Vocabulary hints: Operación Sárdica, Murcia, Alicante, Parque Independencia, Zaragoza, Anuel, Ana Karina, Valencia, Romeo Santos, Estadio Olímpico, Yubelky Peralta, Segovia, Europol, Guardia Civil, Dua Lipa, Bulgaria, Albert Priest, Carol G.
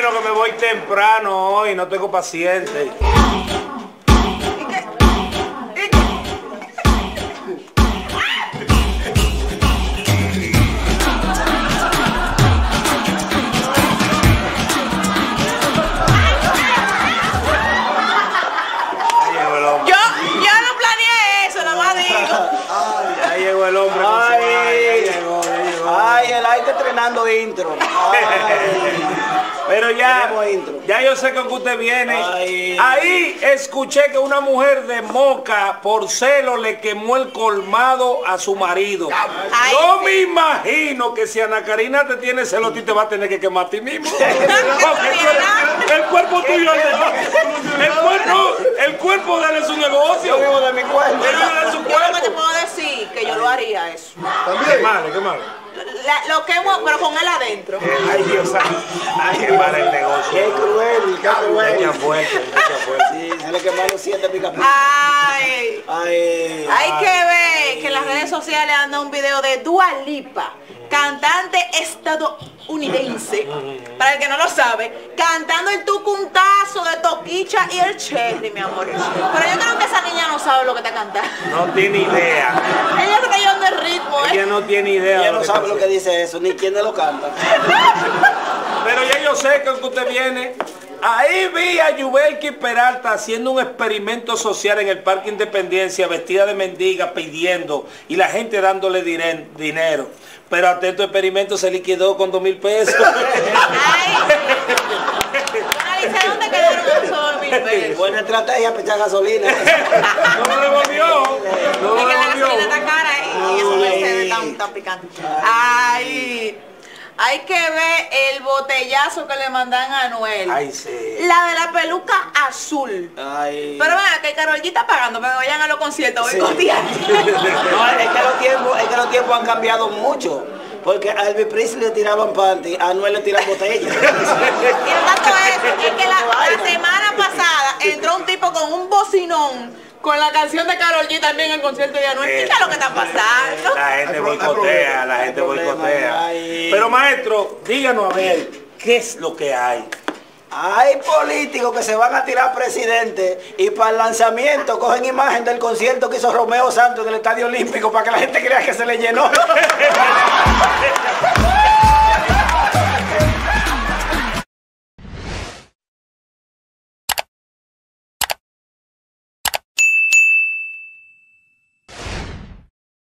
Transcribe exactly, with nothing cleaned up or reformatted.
Bueno, que me voy temprano hoy, no tengo paciente. Intro. Pero ya, ya yo sé que usted viene. Ay. Ahí escuché que una mujer de Moca por celo le quemó el colmado a su marido. Ay. Yo me imagino que si Ana Karina te tiene celo, a ti te va a tener que quemar a ti mismo. el, el cuerpo tuyo el cuerpo, el cuerpo de él es un negocio. Yo vivo de mi cuerpo. Yo vivo de su cuerpo. Yo lo que te puedo decir que yo lo haría eso. También. Qué malo, qué malo. La, lo que pero con él adentro. Ay, Dios santo. Ay, qué mal el negocio. Qué cruel, qué cruel. Qué fuerte, qué fuerte. Sí, se le quemaron siete picapiedras. Ay. Ay. Hay ay. que ver que en las redes sociales anda un video de Dua Lipa, cantante estadounidense, para el que no lo sabe, cantando el tucuntazo de Toquicha y el Cherry, mi amor. Pero yo creo que esa niña no sabe lo que está cantando. No tiene idea. Ella está cayendo el ritmo, ¿eh? Ella no tiene idea. Ella no sabe lo que dice eso, ni quién lo canta. Pero ya yo sé que usted viene. Ahí vi a Yubelky Peralta haciendo un experimento social en el Parque Independencia, vestida de mendiga, pidiendo, y la gente dándole dinero. Pero atento experimento se liquidó con dos mil pesos. ¿Dónde quedaron esos dos mil pesos? Buena estrategia, pechar gasolina. No lo devolvió. No lo devolvió. Y eso me hace tan, tan picante. Ay. Hay que ver el botellazo que le mandan a Anuel. Ay, sí. La de la peluca azul. Ay. Pero vea que Carol G está pagando, pero vayan a los conciertos, voy sí. costeando. No, es que los tiempos, es que los tiempos han cambiado mucho. Porque a Albert Priest le tiraban panty, a Anuel le tiran botellas. Y el dato es, es que la, la semana pasada entró un tipo con un bocinón. Con la canción de Carol G también en concierto de Anuel. ¿Qué es lo que está pasando? La gente boicotea, la gente boicotea. Pero maestro, díganos a ver, ¿qué es lo que hay? Hay políticos que se van a tirar presidente y para el lanzamiento cogen imagen del concierto que hizo Romeo Santos en el Estadio Olímpico para que la gente crea que se le llenó.